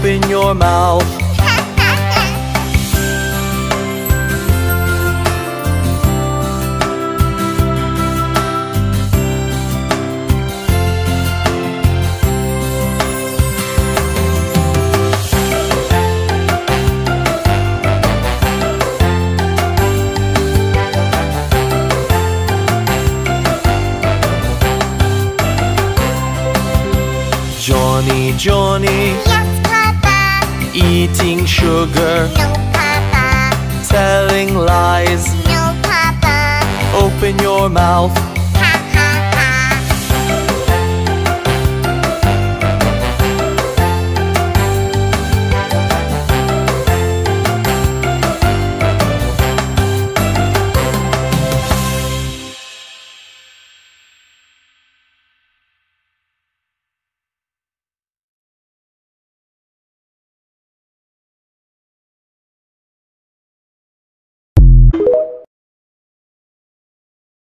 open your mouth. Johnny, yes, Papa. Eating sugar, no, Papa. Telling lies, no, Papa. Open your mouth.